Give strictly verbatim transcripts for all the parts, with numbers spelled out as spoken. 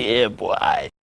Yeah, boy. Welcome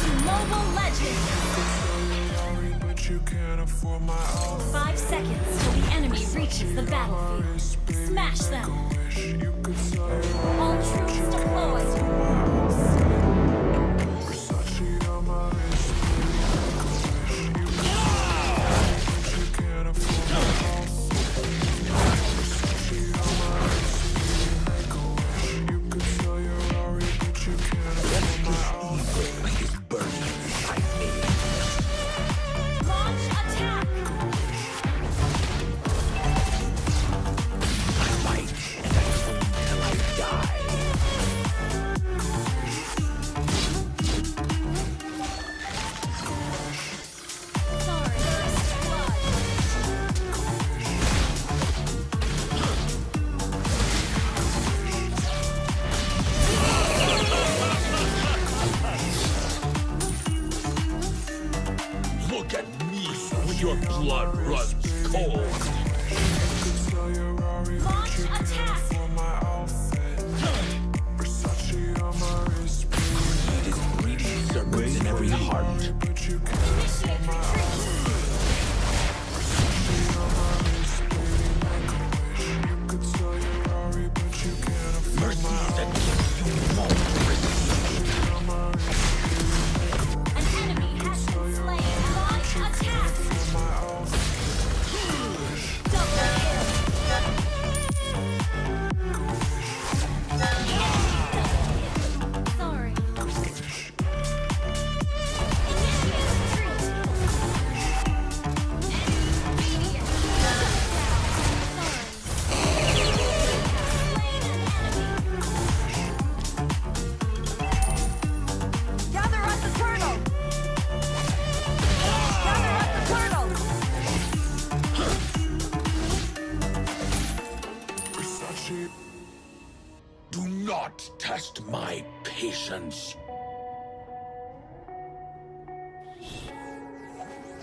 to Mobile Legends. Five seconds till the enemy reaches the battlefield. Smash them. All troops deploy. Your blood runs cold. Launch attack! Created greedy serpents in every heart. Initiate retreat! Mercies that give you more resistance. An enemy has been slain. Launch attack! Do not test my patience.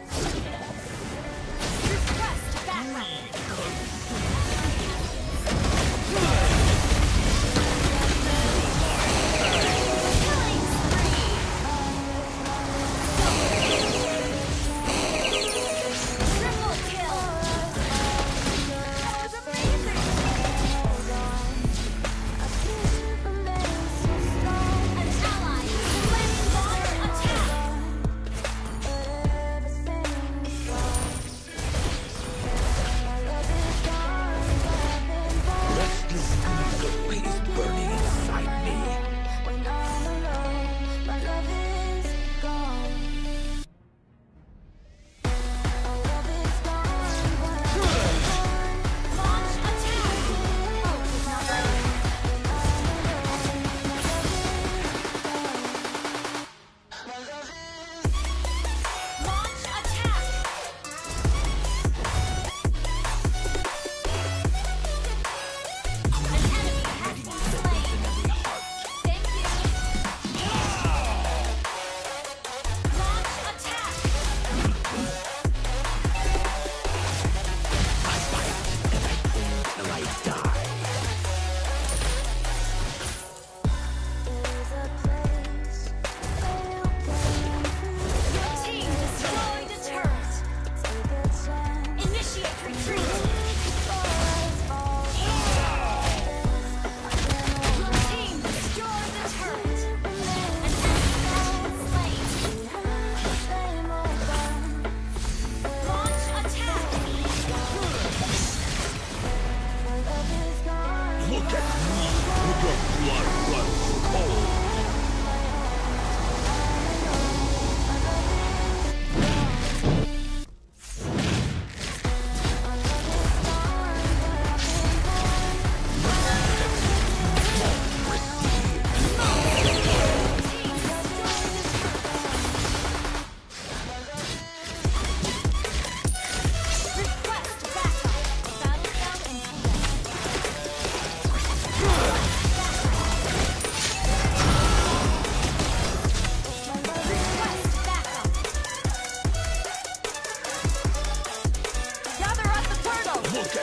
An ally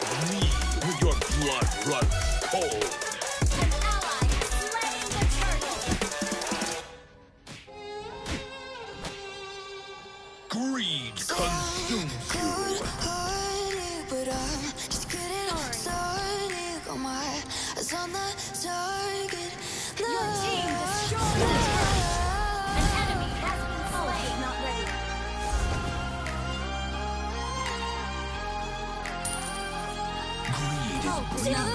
that me with your blood runs cold. An ally is slaying the turtle. Greed consumes you. But I'm just getting started on my eyes on the target. Your team destroyed. An enemy has been slain. Not ready. Greed is breeding serpents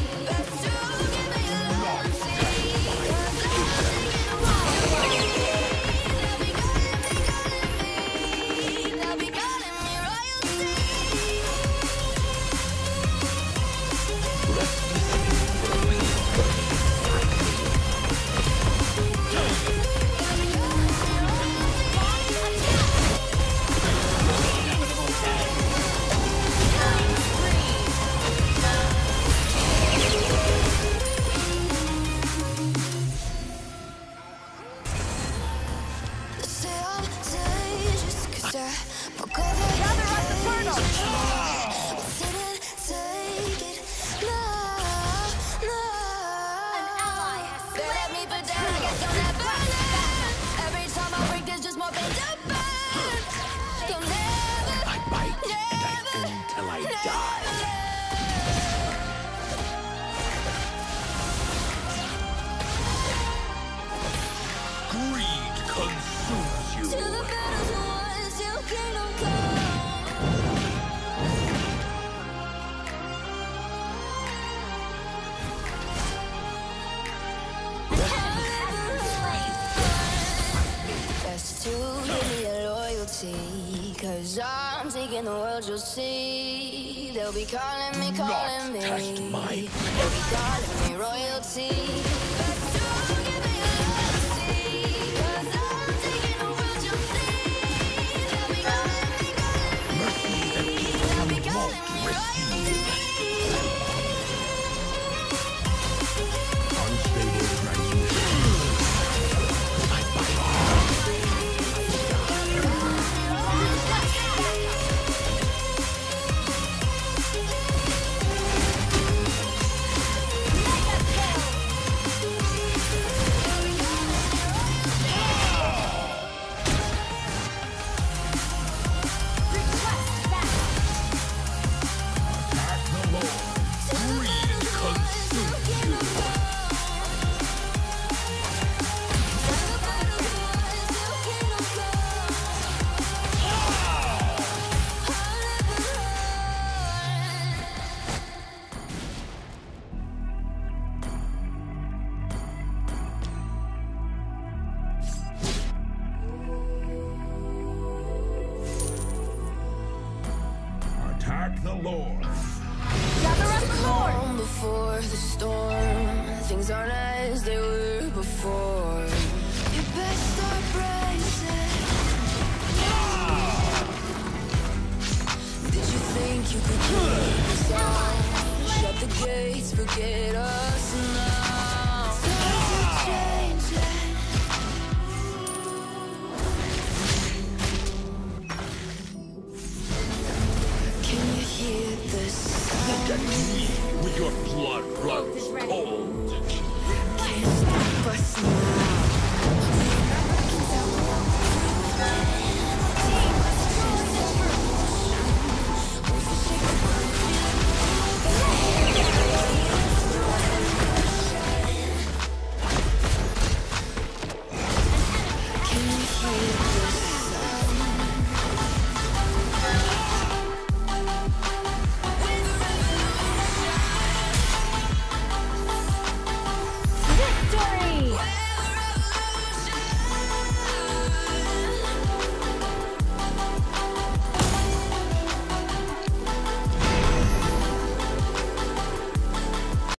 But you give me your loyalty. Cause I'm taking the world. They'll be calling me, calling me. They'll be calling me royalty. Cause I'm taking the world, you'll see. They'll be calling me, calling me. Not test my fate. They'll be calling me royalty. But don't give me a loyalty. Cause I'm taking the world, you'll see. They'll be calling me, calling me. Mercy that people be calling me royalty. Unstable transition. The Lord. Gather up the Lord. Long before the storm, things aren't as they were before. You best start bracing. Yeah. Did you think you could keep us on? Shut the gates, forget us now.